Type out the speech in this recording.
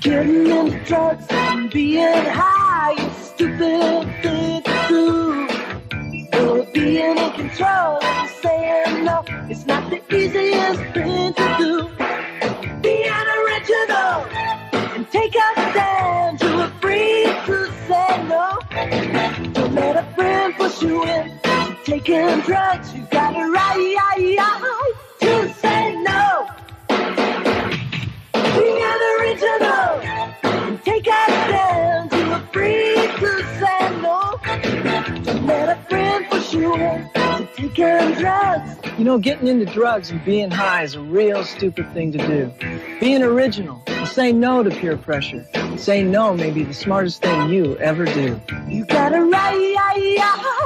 Getting drugs and being high is stupid thing to do. So being in control and saying no is not the easiest thing to do. Be an original and take a stand. You are free to say no. Don't let a friend push you in. You're taking drugs, you got a right to say no. Be an original. Take a stand, you are free to say no. Don't let a friend push you in to taking drugs. You know, getting into drugs and being high is a real stupid thing to do. Being original and say no to peer pressure. Say no may be the smartest thing you ever do. You got a right.